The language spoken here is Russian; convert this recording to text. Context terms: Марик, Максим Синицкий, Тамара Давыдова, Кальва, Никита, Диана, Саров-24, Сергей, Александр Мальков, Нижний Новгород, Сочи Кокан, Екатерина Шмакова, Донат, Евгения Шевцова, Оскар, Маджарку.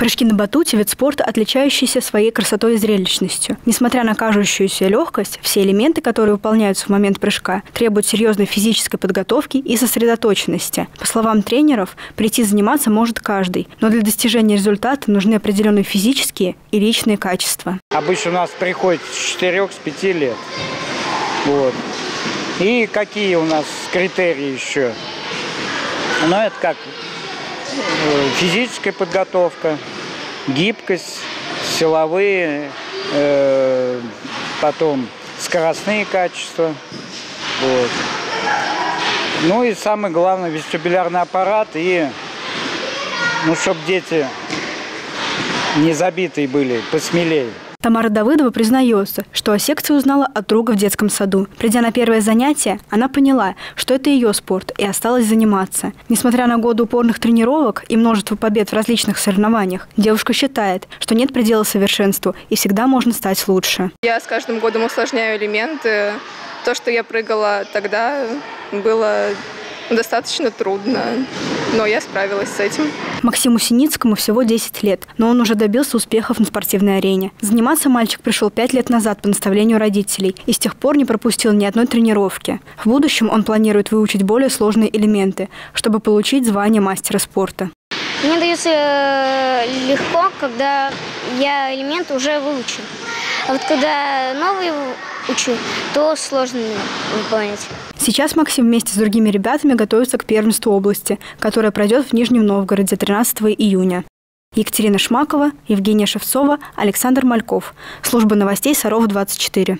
Прыжки на батуте – вид спорта, отличающийся своей красотой и зрелищностью. Несмотря на кажущуюся легкость, все элементы, которые выполняются в момент прыжка, требуют серьезной физической подготовки и сосредоточенности. По словам тренеров, прийти заниматься может каждый, но для достижения результата нужны определенные физические и личные качества. Обычно у нас приходит с 4-5 лет. Вот. И какие у нас критерии еще? Ну, это как физическая подготовка, гибкость, силовые, потом скоростные качества. Вот. Ну и самое главное, вестибулярный аппарат. И, ну, чтобы дети не забитые были, посмелее. Тамара Давыдова признается, что о секции узнала от друга в детском саду. Придя на первое занятие, она поняла, что это ее спорт, и осталась заниматься. Несмотря на годы упорных тренировок и множество побед в различных соревнованиях, девушка считает, что нет предела совершенству и всегда можно стать лучше. Я с каждым годом усложняю элементы. То, что я прыгала тогда, было достаточно трудно, но я справилась с этим. Максиму Синицкому всего 10 лет, но он уже добился успехов на спортивной арене. Заниматься мальчик пришел 5 лет назад по наставлению родителей и с тех пор не пропустил ни одной тренировки. В будущем он планирует выучить более сложные элементы, чтобы получить звание мастера спорта. Мне дается легко, когда я элемент уже выучил. А вот когда новые учу, то сложно выполнять. Сейчас Максим вместе с другими ребятами готовится к первенству области, которое пройдет в Нижнем Новгороде 13 июня. Екатерина Шмакова, Евгения Шевцова, Александр Мальков. Служба новостей «Саров-24».